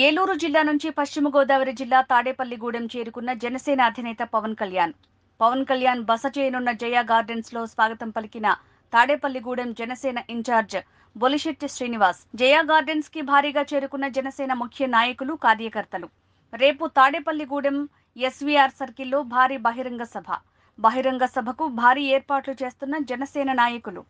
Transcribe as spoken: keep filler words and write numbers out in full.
येलूरु जिल्ला नुंची पश्चिम गोदावरी जिल्ला ताड़ेपल्लीगुड़ेम चेरुकुन्ना जनसेना अधिनेता पवन कल्याण पवन कल्याण बस चेयनुन्न जया गार्डेन्स लो स्वागतं पलिकिन ताड़ेपल्लीगुड़ेम जनसेना इंचार्ज बोलिशेट्टि श्रीनिवास जया गार्डेन्स की भारीगा चेरुकुन्न जनसेना मुख्य नायकुलु कार्यकर्तलु रेपु ताड़ेपल्लीगुड़ेम एसवीआर सर्किल लो भारी बहिरंग सभा बहिरंग सभकु भारी एर्पाट्लु चेस्तुन्न जनसेना नायकुलु।